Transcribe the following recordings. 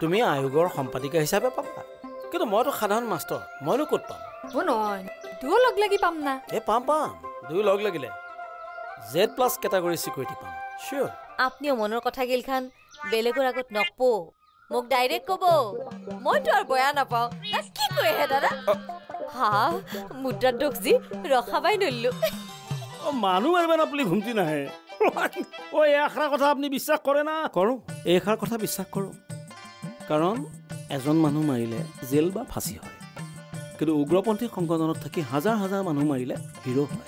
তুমি আয়োগৰ সম্পাদিকা হিচাপে পাবা কিন্তু মই তো সাধাৰণ মাষ্টৰ মইলো ক'ত পাম ও নহয় দুও লগ লাগি পাম না এ পাম পাম দুও লগ লাগিলে Z+ ক্যাটাগরি সিকিউরিটি পাম শিওর আপনিও মনৰ কথা গিল খান বেলেগৰ আগত নকপো মোক ডাইৰেক্ট কব মই তো আৰু বয়া নাপাও না কি কই হে দাদা হা মুদ্ৰা ডকজি ৰখাবাই নল্লু ও মানু মারবে না বুলি ঘুমতি না হে ও এখৰা কথা আপুনি বিশ্বাস কৰে না কৰো এখৰা কথা বিশ্বাস কৰো कारण एजन मानु मारिले जेल बा फांसी है किन्तु उग्रपन्थी संगठन थकी हजार हजार मानु मारिले हिरो है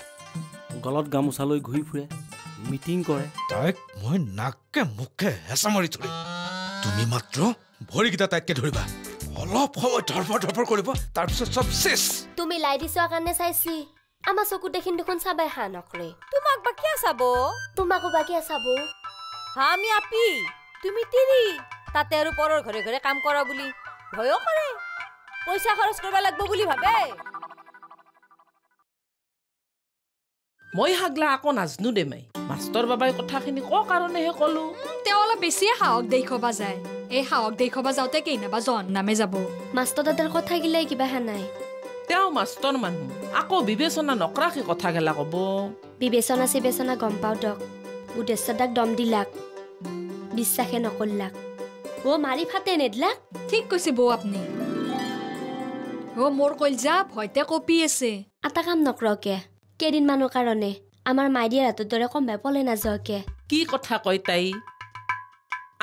गलत गामोसा लई घुरी फुरे मीटिंग करे ताक মই নাককে মুখে হেসা মারি থৰি তুমি মাত্ৰ ভৰি গিতা তাককে ধৰিবা অলপ সময় ধৰফৰ ধৰফৰ কৰিবা তাৰ পিছত সব শেষ তুমি লাই দিছৰ কাৰণে চাইছি আমা চকু দেখিন দেখোন চাবাই হা নকৰে তোমাক বাকি আছাবো তোমাক বাকি আছাবো হা আমি আপি তুমি তিৰি ताते आरो परर घरे घरे काम करा बुली भयो करे पैसा खर्च करबा लागबो बुली भाबे মই হাগলা আকো নাজনু দে মাই মাস্টার বাবাই কথাখিনি ক কারণে হে কলু তেওলা বেছি হাওক দেখবা যায় এই হাওক দেখবা যাওতে কেইনাবা জন নামে যাব মাস্টার দাদার কথা গিলাই কিবা হা নাই তেও মাস্টার মানু আকো বিবেচনা নকৰাকি কথা গলা কব বিবেচনা সিবেচনা গম পাও ডক উদ্দেশ্য দাক দম দিলাক বিশ্বাসে নকলাক वो मारी फाते नेदला ठीक कइसे बो आपने ओ मोर कोइल जा भयते कपि एसे आता काम नकरो के केदिन मानो कारणे आमार माइडिया रात दरे कम भाय पले ना जके की कथा कय ताई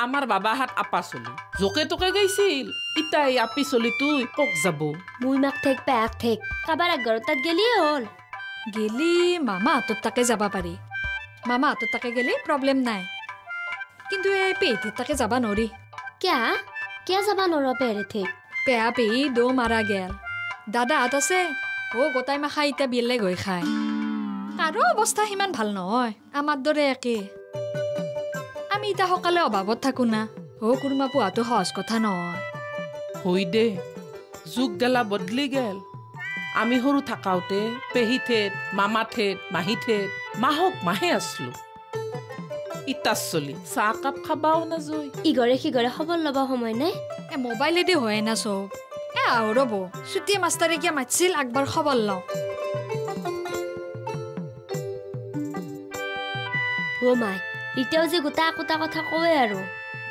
आमार बाबा हात आपा चली जोके तोके गइसिल इताई आपि चली तुई पक जाबो मुई माक ठेक पाक ठेक काबार गरतात गेली होल गेली मामा तो तके जाबा पारी मामा तो तके गेले प्रॉब्लम नाय किंतु ए पेटी तके जाबा नोरी क्या क्या जबान और पेरे थे पेया पे दो मारा गेल दादा आता से ओ गोताई मा खाइते बिले गय खाय कारो अवस्था हिमान ভাল নহয় আমার দরে একে আমি ইতা হকালে অভাবত থাকু না ও কুরমা পুয়াতো হস কথা নহয় হই দে যুগ গলা বদলি গেল আমি হরু থাকাউতে পেহিতে মামাতে মাহিতে মাহক মাহে আসলো इतासली साकप खबाओ न जोई इगरे खिगरे खबर लबा समय नै ए मोबाइल दे होय ना सो ए आउरबो सुती मास्टर के माछिल एकबार खबर ल ओ माय इतेउ जे गुता कुता कथा कोए आरो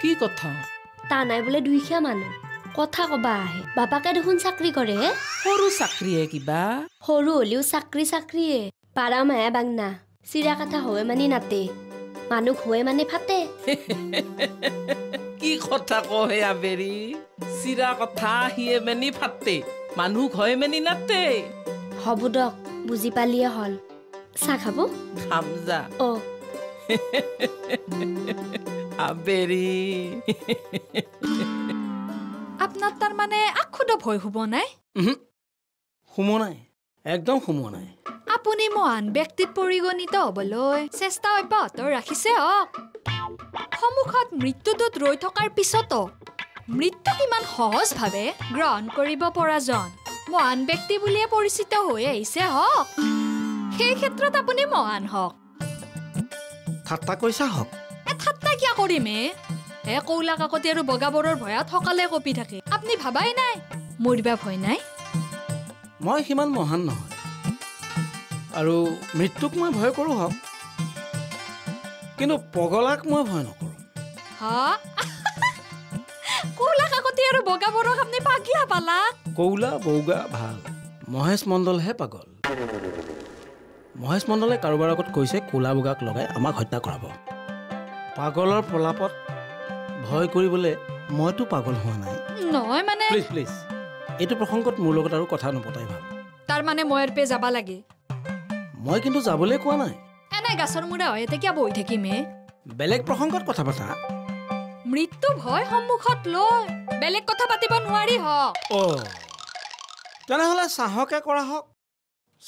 की कथा ता नाय बोले दुइखिया मानु कथा कबा आहे बाबा के देखुन चाकरी करे होरु चाकरी हे किबा होरु ओलिउ चाकरी चाकरी हे पारा माया बांगना सिरा कथा होय मानी नाते মানু খোয়ে মানে ফাতে কি কথা কহে আবেরি সিরা কথা হিয়ে মেনি ফাতে মানু খোয়ে মেনি নাতে হবুডক বুঝি পালিয়ে হল চা খাবো খামজা ও আবেরি আপনার তার মানে আখুদ ভয় হবো নাই হুমো নাই একদম হুমো নাই আপুনি মহান ব্যক্তিত পৰিগণিত হবলৈ চেষ্টা অব্যাহত ৰাখিছে সমুখত মৃত্যুদূত ৰৈ থকাৰ পিছতো মৃত্যু কিমান সহজভাৱে গ্ৰহণ কৰিব পৰাজন মহান ব্যক্তি বুলিয়ে পৰিচিত হৈ আহিছে সেই ক্ষেত্ৰত আপুনি মহান হওক ঠাট্টা কৈছা হওক এ ঠাট্টা কিয় কৰিমে এ কৌলা কাকতি আৰু বগাবৰৰ ভয়ত থকালে কপি থাকে আপুনি ভাবাই নাই মৰিবা ভয় নাই মই কিমান মহান নহয় আৰু মৃত্যুক মই ভয় কৰো হ কিন্তু পগলাক মই ভয় নকৰো হা কোলা কাকতি আৰু বগা বড় আপনি পাগিয়া পালা কোলা বৌগা ভাল মহেশ মণ্ডল হে পাগল মহেশ মণ্ডলে কাৰোবাৰ আগত কৈছে কোলা বগাক লগাই আমাক হত্যা কৰাব পাগলৰ পলাপত ভয় কৰিবলৈ মইতো পাগল হোৱা নাই নহয় মানে প্লিজ প্লিজ এটো প্ৰসংগত মোৰ লগত আৰু কথা নপতাই ভাল তাৰ মানে মইৰ পে যাবা লাগে মই কিন্তু যাবলে কোৱা নাই এনে গাছৰ মুড়া হয়তে কি বৈ থাকিমে বেলেগ প্ৰসংগত কথা পাতা মৃত্যু ভয় সম্মুখত লৈ বেলেগ কথা পাতিব নোৱাৰি হ অ জানা হলা সাহকে কৰা হক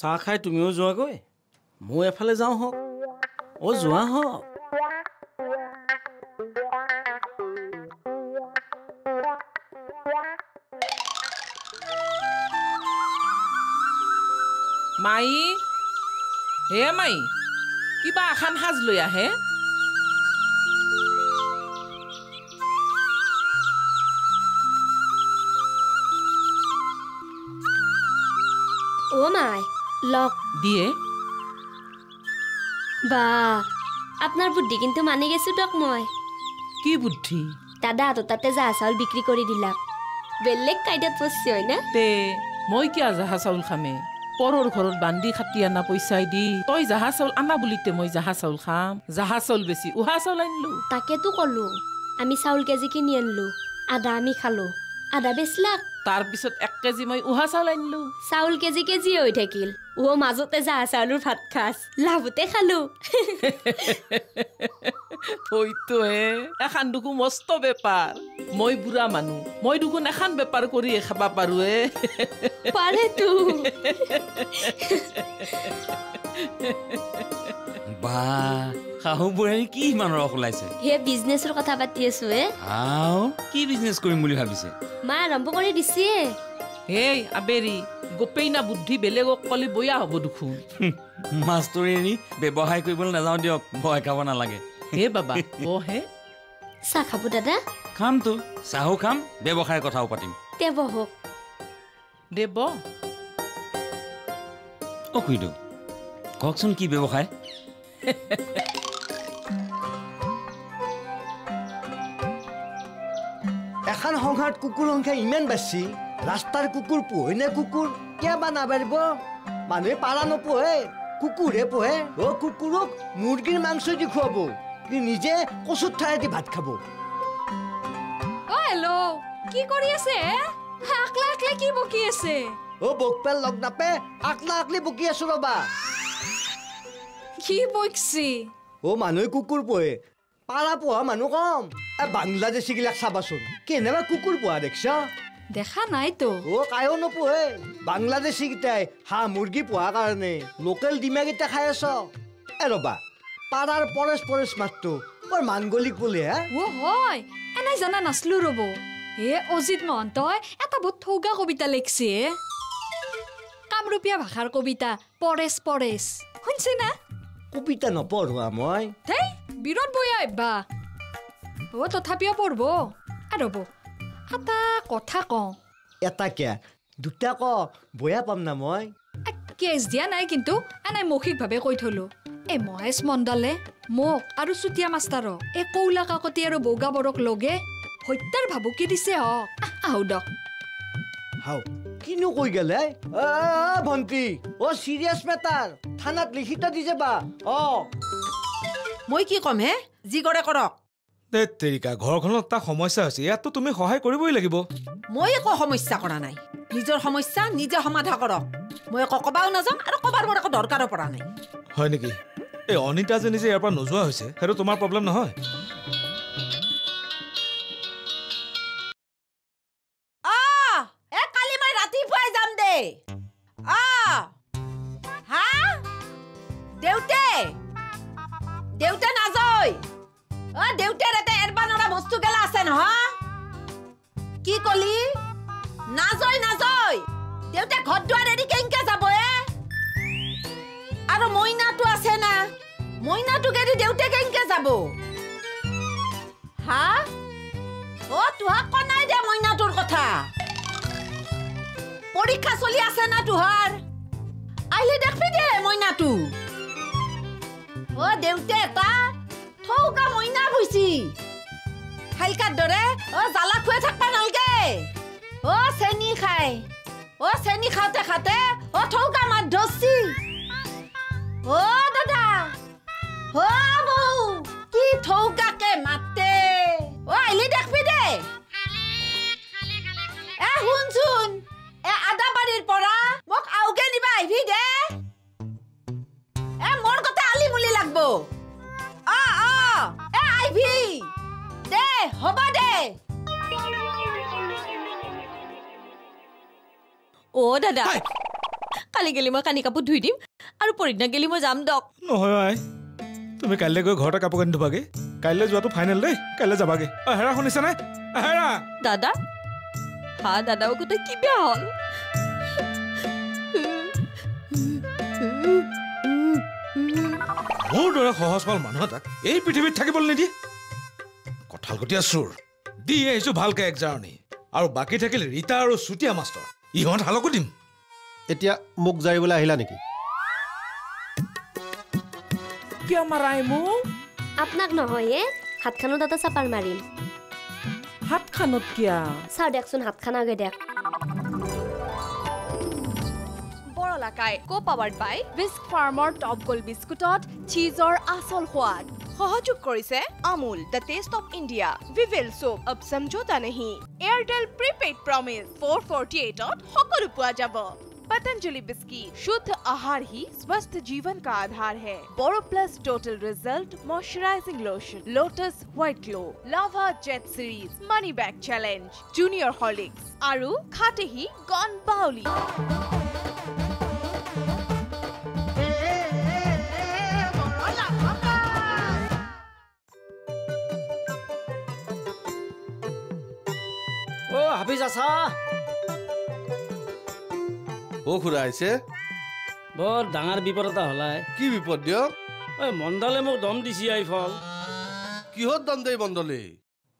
সাহ খাই তুমিও যোৱা গৈ মই এফালে যাও হক ও যোৱা হক মাই হে মাই কিবা এখন সাজ লৈ আহে ओ माय लॉक दिए বাহ আপনার বুদ্ধি কিন্তু মানি গেছো ডকময় কি বুদ্ধি দাদা তো তাতে যা চাউল বিক্রি করে দিলা বেলেগ কাইদাত পছি হয় না তে মই কি আজা চাউল খামে পরর ঘরত বান্দি খাতি আনা পয়সাই দি তই জাহা চাউল আনা বলিতে মই জাহা চাউল খাম জাহা চাউল বেছি উহা চাউল আনলু তাকে তো কলু আমি চাউল কেজি কিনি আনলু আধা আমি খালো আধা বেছলাক তার পিছত 1 কেজি মই উহা চাউল আনলু চাউল কেজি হৈ থাকিল ও মাজতে যা চাউলৰ ভাত খাস লাভতে খালো হইতো হে এখন দুকু মস্ত ব্যাপার মই বুড়া মানু মই দুকু এখন ব্যাপার কৰি খাবা পাৰো হে পারে তু বা খাও বুঢ়াই কি মান ৰখ লাইছে হে বিজনেছৰ কথা পাতি আছো হে আও কি বিজনেছ কৰিম বুলি ভাবিছে মা আৰম্ভ কৰি দিছে হে আবেৰি গোপেইনা বুদ্ধি বেলেগক কলি বয়া হব দুখু মাষ্টৰেনি ব্যৱহাৰ কৰিবলৈ নাযাও দিয়ক ভয় খাব নালাগে হে বাবা ও হে চা খাব দাদা খাম তো চাহো খাম ব্যৱহাৰ কথাও পাতিম দেব হক দেব ও কইদো ককচোন কি ব্যৱহাৰ এখন সংঘাত কুকুৰ সংখ্যা ইমান বেছি রাস্তার কুকুর পোহে নে কুকুর কে বানা পারব মানুহে পালা নোপোহে কুকুরে পোহে ও কুকুরক মুরগির মাংস দি খুয়াব কি নিজে কচুর ঠাই দি ভাত খাব ও হ্যালো কি কৰি আছে আকলা আকলা কি বকি আছে ও বকপাল লগ নাপে আকলা আকলি বকি আছো বাবা কি বকছি ও মানুহে কুকুর পোহে পালা পোহা মানুহ কম এ বাংলাদেশী গিলাক চাবাচোন কেনেবা কুকুর পোহা দেখছা দেখা নাই তো ও কায়ো নপোহে বাংলাদেশী গিটাই হা মুরগি পোহা কারণে লোকাল ডিমা গিটা খাই আছ এ রবা পাড়ার পরেশ পরেশ মাত্র ওর মাঙ্গলিক বলে হ্যাঁ ও হয় এনাই জানা নাসলু রব হে অজিত মহন্ত এটা বহুত থৌগা কবিতা লিখছে কামরূপীয়া ভাষার কবিতা পরেশ পরেশ শুনছে না কবিতা নপঢ়া মই তাই বিরত বই আইবা ও তথাপিও পড়ব আর রব এটা কথা কও এটা কে দুটা ক বয়া পাম না মই কেস দিয়া নাই কিন্তু আনাই মৌখিকভাৱে কৈ থলো এ মহেশ মণ্ডলে মোক আৰু চুতিয়া মাষ্টাৰ এ কৌলা কাকতি আৰু বৌগা বৰক লগে হত্যাৰ ভাবুকি দিছে হ আহু দক হাও কিনো কৈ গেলে আ ভন্তি ও সিরিয়াস মেটাৰ থানাত লিখিত দি যাবা অ মই কি কম হে জি গৰে কৰক দে তেৰিকা ঘৰখনত তা সমস্যা আছে ইয়াত তুমি সহায় কৰিবই লাগিব মই একো সমস্যা কৰা নাই নিজৰ সমস্যা নিজে সমাধা কৰক মই ককবাও নাযাম আৰু কবাৰ মৰক দৰকাৰ পৰা নাই হয় নেকি এই অনিতা যে নিজে ইয়াৰ পৰা নোজোৱা হৈছে হেতু তোমাৰ প্ৰব্লেম নহয় আ এ কালি মই ৰাতি পাই যাম দে আ হা দেউতে দেউতে নাযায় ও দেউতে রাতে এরবানোরা বস্তু গেলা আছেন হ কি কলি নাজই নাজই দেউতে ঘর দুয়ার এরি কেনকে যাব এ আর মইনা তো আছে না মইনা তো গেদি দেউতে কেনকে যাব হ্যাঁ ও তুহা কোনাই দে মইনা তোর কথা পরীক্ষা চলি আছে না তুহার আইলে দেখবি দে মইনা তু ও দেউতে তা ওগা মইনা বুইছি হালকা ডরে ও জালা খুয়ে থাকবা নালগে ও সেনি খায় ও সেনি খাতে খাতে ও ঠৌগা মার ধরছি ও দাদা ও বউ কি ঠৌগাকে মাতে ও আইলি দেখবি দে এ হুন শুন এ আদা বাড়ির পরা মোক আউগে নিবা আইভি দে এ মোর কথা আলি মুলি লাগবো আ আ এ আইভি দে হবা দে ও দাদা কালি গেলি মই কানি কাপোৰ ধুই দিম আৰু পৰিদিনা গেলি মই যাম দক নহয় আই তুমি কাইলৈ গৈ ঘৰতে কাপোৰ কানি ধুবাগে কাইলৈ যোৱাটো ফাইনেল দেই কাইলৈ যাবাগে আ হেৰা শুনিছা না হেৰা দাদা হা দাদাও কত কি বেয়া হল মোৰ দৰে সহজল মানুহ তাক এই পৃথিৱীত থাকিবলৈ নিদিয়ে কঠালকটীয়া চুৰ দি আহিছো ভালকৈ একজাৰণি আৰু বাকী থাকিল ৰীতা আৰু চুতীয়া মাষ্টৰ ইহঁত হালকো দিম এতিয়া মুখ জাৰিবলৈ আহিলা নেকি? কিয় মারাই মোক? আপোনাক নহয়ে হাতখানো দাতা চাপাৰ মাৰিম। হাতখানত কিয়া? চাও দেখচোন হাতখানা আগে দেখ। বৰলা কাই কো পাৱাৰ্ড বাই বিস্ক ফাৰ্মৰ টপ গোল বিস্কুটত চীজৰ আসল সোৱাদ। সহযোগ কৰিছে Amul the taste of India. Vivel soap অব সমঝোতা নাহি। এয়াৰটেল প্রিপেইড প্ৰমিস 448 ত সকলো পোৱা যাব। पतंजलि बिस्किट शुद्ध आहार ही स्वस्थ जीवन का आधार है। बोरो plus total result moisturising lotion, Lotus white glow, Lava jet series, money bag challenge, junior Horlicks आरु खाते ही गॉन बाउली। ओ हाफिज आसा ओ खुरा आइसे बर डांगर बिपद এটা হলাই কি বিপদ দিও এ মন্ডলে মোক দম দিছি আই ফল কি হত দম দেই মন্ডলে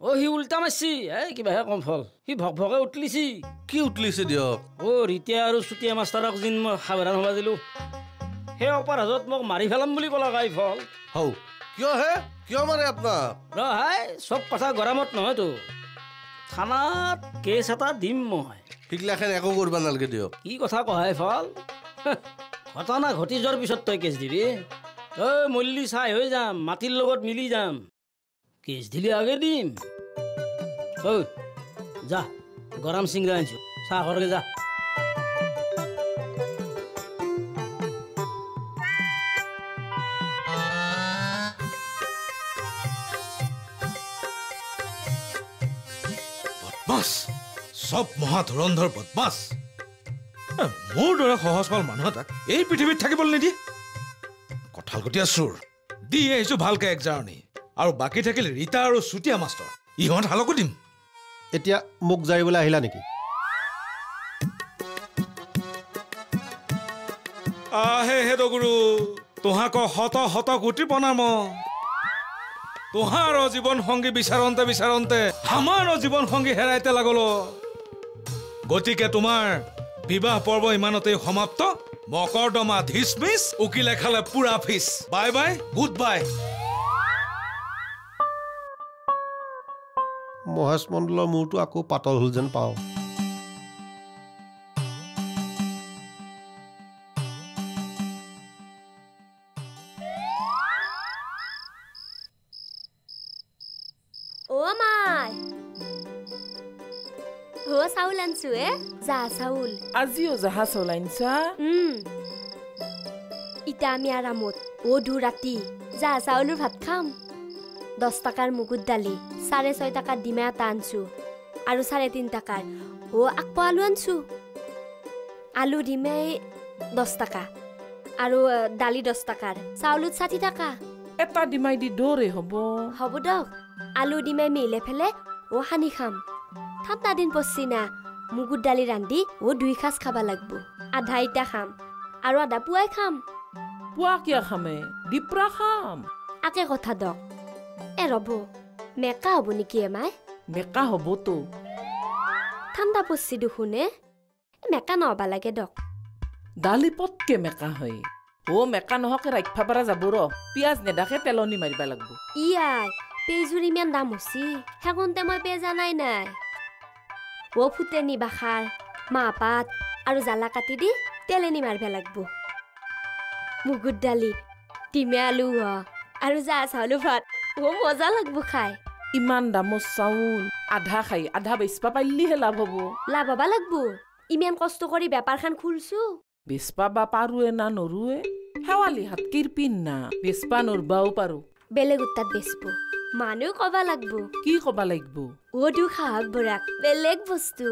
ও হি উল্টা মাছি এ কিবা হে কম ফল হি ভক ভকে উঠলিছি কি উঠলিছে দিও ও রিতে আৰু সুতিয়া মাস্টারক জিন মই খাবরান হবা দিলু হে অপরাধত মোক মারি ফেলাম বুলি কলা গাই ফল হও কিয় হে কিয় মারে আপনা ৰ হাই সব কথা গৰমত নহয় তো থানাত কেছ এটা দিম মই ঠিক লাখেন একো করবা নালগে দিও কি কথা কহাই ফল ঘটনা ঘটি জর পিছত তই কেস দিবি ও মল্লি ছাই হই যাম মাটির লগত মিলি যাম কেস দিলি আগে দিম ও যা গরম সিংরা আনছো চা ঘরকে যা বদমাস सब महाधुरंधर बदमाश मोर दरा सहजपाल मानुह तक यह पृथ्वी थकिबल निदिए कठालगटिया सुर दिए आइसो भालके एकजारणी आरो बाकी থাকিল रीता आरो सुटिया मास्टर इहन हालको दिम এতিয়া মুখ জাৰিবলৈ আহিলা নেকি আহে হে গুরু তোহাক হত হত গুটি বনাম তোহার জীবন সঙ্গী বিচারন্তে বিচারন্তে আমার জীবন সঙ্গী হেরাইতে লাগলো গতিকে তোমার বিবাহ পর্ব ইমানতেই সমাপ্ত মকৰদমা ধিসমিস উকিলে খালে পুরা ফিস bye bye good bye Mahesh মণ্ডলৰ মূৰটো আকৌ পাতল হল যেন পাও সুয়ে যা সাউল আজিও যাহা চলাইনছা ইতা আমি আরামত ও দু রাতি যা সাউলুর ভাত খাম 10 টাকার মুগুদ ডালি 6.5 টাকা ডিমা টানছু আর 3.5 টাকার ও আকপা আলু আনছু আলু ডিমে 10 টাকা আর ডালি 10 টাকার সাউলুত 60 টাকা এটা ডিমাই দি দরে হবো হবো দক আলু ডিমে মিলে ফেলে ও হানি খাম ঠান্ডা দিন পছিনা मुगुर डाली रांधी वो दुई खास खाबा लगबो आधा इटा खाम आरो आधा पुआय खाम पुआ किया खामे डिप्रा खाम आके कथा द ए रबो मेका हबो निकि एमाय मेका हबो तो ठंडा पसि दुखुने मेका नबा लागे द डाली पटके मेका होय ओ मेका नहके राखफा बारा जाबो र प्याज नेडाके तेलनी मारिबा लगबो इयाय पेजुरी मेन दाम होसि हेगुनते मय पे जानाय नाय वो फुटेनी बखार मापात और जाला काटी दी तेलेनी मारबे लागबो मुगुर डाली टिमे आलू और जा सालू भात वो मजा लागबो खाय इमान दामो साउल आधा खाई आधा बेसपा पाइली हे लाभ हबो लाभबा लागबो इमान कष्ट करी व्यापार खान खुलसु बेसपा बा पारुए ना नरुए हावाली हात किरपिन ना बेसपा नर बाउ पारु बेलेगुत्ता बेसपो मानु कबा लागबो की कबा लागबो ओडु खाक बराक बेलेग वस्तु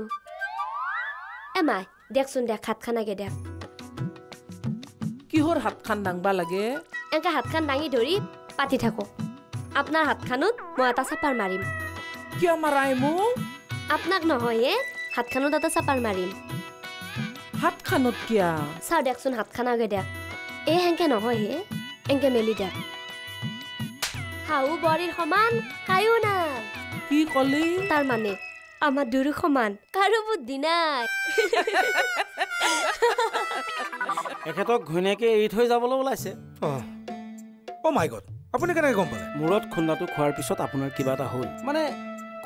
एमाय देखसुन देख हातखाना गे देख की होर हातखान डांगबा लागे एंका हातखान डांगी धरि पाति थाको आपनार हातखानुत मय आटा सापार मारिम किया माराइमु आपनाक नहये हातखानुत आटा सापार मारिम हातखानुत किया सा देखसुन हातखाना गे देख ए हेंके नहये एंके मेलि देख হাউ বড়ির সমান কায়ো না কি কলি তার মানে আমার দুরু সমান কারো বুদ্ধি নাই एखेतक घुनेके एरि थै जाबल ओलाइसे ओ माय गॉड আপুনি কেনে গম পালে মুৰত খুন্দাটো খোৱাৰ পিছত আপোনাৰ কিবা এটা হ'ল মানে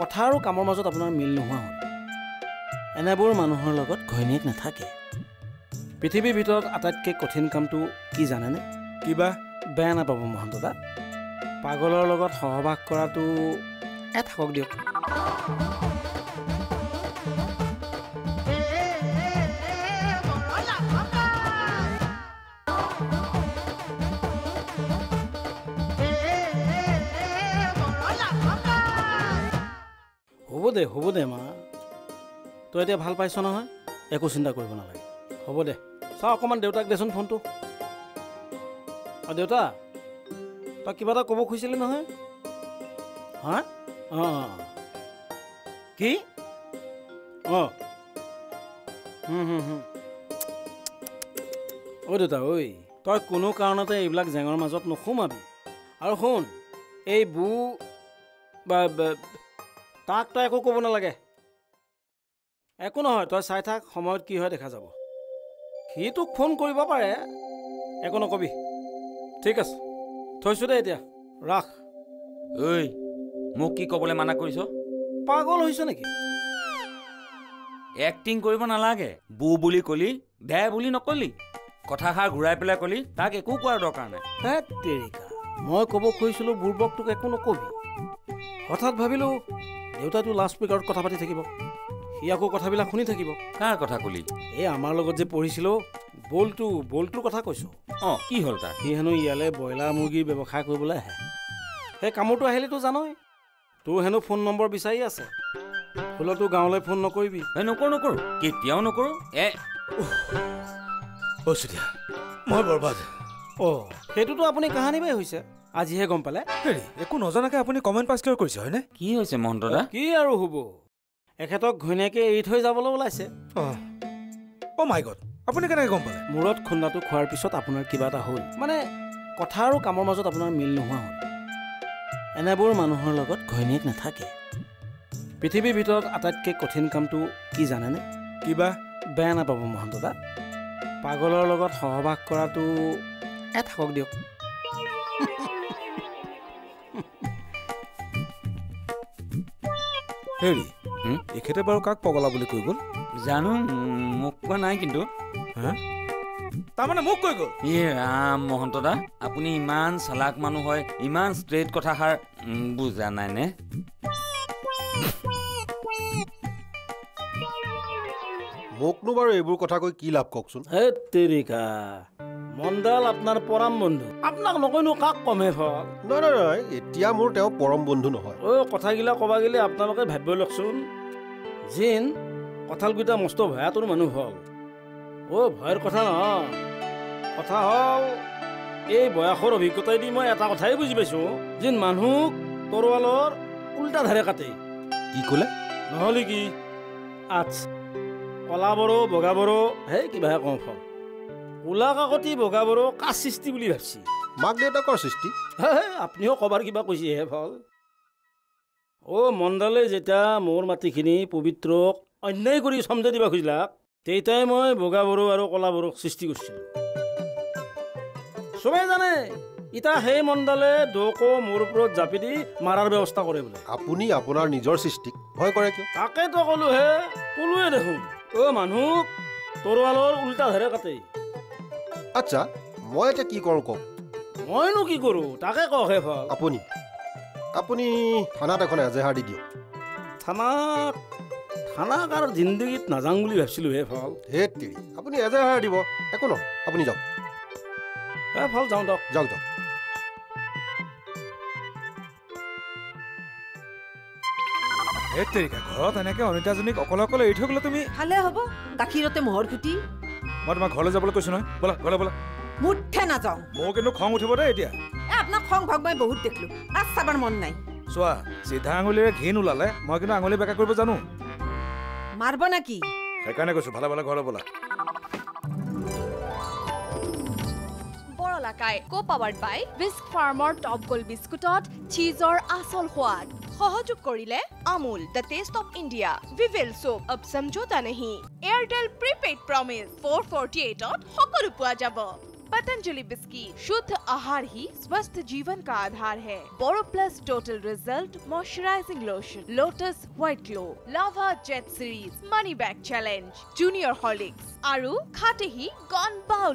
কথা আৰু কামৰ মাজত আপোনাৰ মিল নহোৱা হ'ল এনেবোৰ মানুহৰ লগত ঘৈণীক নাথাকে পৃথিৱীৰ ভিতৰত আটাইতকে কঠিন কামটো কি জানেনে কিবা বেয়া না পাব মহন্তদা পাগলৰ লগত সহবাস কৰাটো এথাকক দিও হ'ব দে মা তো এতিয়া ভাল পাইছ নহয় একো চিন্তা কৰিব নালাগে হ'ব দে চা অকমান দেউতাক দেচোন ফোনটো আ দেউতা তা কিবা এটা ক'ব খুজিলে নহয় হা অ কি অ ও দেউতা ঐ তই কোনো কাৰণতে এইবিলাক জেঙৰ মাজত নোসোমাবি আৰু শুন এই বু বা ताक तो एको कब नाले एको न तय चाय थक समय कि देखा जा तो फोन पारे एको नकबी ठीक है थो दे राख ऐ मो की कबले माना पागल निकी एक्टिंग नालागे बू बुली कलि दे बुली नकलि कथाषार घूर पे कलि तक एको कोर दरकार ना तेरिका मैं कब खुद बुर्बक तक एको नकबी हठात भाविल देउता तो लास्ट स्पीकर कथा पाती थी सी आको कथाबिला शुनी थी कार कथा कलि ए आमार लगत जे पढ़िसिलो बोलटू बोलटू कथा कैसो अ कि हल तार सी हेनो इयाले बयलार मुर्गीर व्यवसाय करबले आए हे कामोटो आहिले तो जानय तोर हेनो फोन नम्बर बिचारि आछे बोलटू गाँवले फोन नकरिबि हे नकरो नकरो केतियाओ नकरो ए ओ सुदिया मोर बर्बाद ओ हेतु तो आपुनि कहानी बाय होइसे आज हे गम पाले एको नजनाके आपुनि कमेन्ट पास क्लियर करिसे हैने की होइसे महन्तदा की आरो होबो एखेतक घुनेके एरि थै जाबल ओलाइसे ओ माय गॉड आपुनि केने गम पाले मुरत खुन्दाटु खोৱাৰ পিছত আপোনাৰ কিবা এটা হ'ল মানে কথা আৰু কামৰ মাজত আপোনাৰ মিল নহোৱা হ'ল এনেবোৰ মানুহৰ লগত ঘৈণীক নাথাকে পৃথিৱীৰ ভিতৰত আটাইতকে কঠিন কামটো কি জানেনে কিবা বেয়া না পাব মহন্তদা পাগলৰ লগত সহবাস কৰাটো এথাকক দিও हेरी एखेते बार काक पगला बोली कई गल जानो मुख को ना किंतु हां ता माने मुख कई गल ए राम महंतदा आपुनी इमान सलाक मानु होय इमान स्ट्रेट कथा हार बुझा नाय ने मुख नु बार एबुर कथा कई की लाभ ककसुन हे तेरिका मंडल आपनार परम बंधु आपनाक नकयनो काक कमे फल न न एतिया मोर तेव परम बंधु नहय ओ कथा गिला कबा गिले आपनालके भाब्य लखसुन जिन कथाल गुटा मस्त भया तोर मानु हल ओ भयर कथा न कथा हल ए बयाखर अभिज्ञता दि मय एटा कथाय बुझि पाइसु जिन मानु तोरवालर उल्टा धारे काटे की कोले नहली की आछ कला बरो बगा बरो हे कि भया कम फल उला काकती बगा बरो का सृष्टि भासी माक देउताकर सृष्टि अपनी कबार क्या कैसे फल ओ मंडले जेटा मोर माटीखिनि पवित्र अन्याय कर समझा दीबा खुजला तेटाई मैं बगा बरो और कला बरो सृष्टि सबे जाने इटा हे मंडले दोको मोर ऊपर जापि दी मारार व्यवस्था करे बोले आपुनी आपनार निजर सृष्टिक भय करे क्यों ताके तो कलो हे तुलुए देखो ओ मानु तोरवालर उल्टा धारे काटे अच्छा मैं एटा की करूँ कौ मैं नो की करूँ ताके कौ हे फल आपुनी आपुनी थाना देखो ना एजेहार दी दियो थाना थाना कार जिंदगी नाजांग बुली भाबिसिलु हे फल हे तेरी आपुनी एजेहार दिबो एको न आपुनी जाओ हे फल जाओ दक जाओ जाओ हे तेरी का घरत अनेके अनिताजनिक अकल अकल एठो गलो तुमी हाले हबो गाखिरते मोहर खुटी মই তোমাক ঘৰলৈ যাবলৈ কৈছো নহয় বলা বলা বলা মুঠে না যাও মই কিন্তু খং উঠিব দে এতিয়া এ আপনা খং ভাগ মই বহুত দেখলো আজ সাবাৰ মন নাই সোৱা সিধা আঙুলিৰে ঘিন উলালে মই কিন্তু আঙুলি বেকা কৰিব জানো মারব নাকি সেইকাৰণে কৈছো ভালা ভালা ঘৰলৈ বলা বৰলা কাই কো পাৱাৰ্ড বাই বিস্ক ফাৰ্মৰ টপ গোল বিস্কুটত চীজৰ আসল সোৱাদ सहयोग करिले Amul the taste of India Vivel soap अब समझौता नहीं एयरटेल प्रीपेड प्रॉमिस 448 हकलु पुआ जाबो पतंजलि बिस्किट शुद्ध आहार ही स्वस्थ जीवन का आधार है। बोरो plus total result moisturising lotion, Lotus white glow, Lava jet series, money bag challenge, junior Horlicks आरु खाते ही गॉन बाउल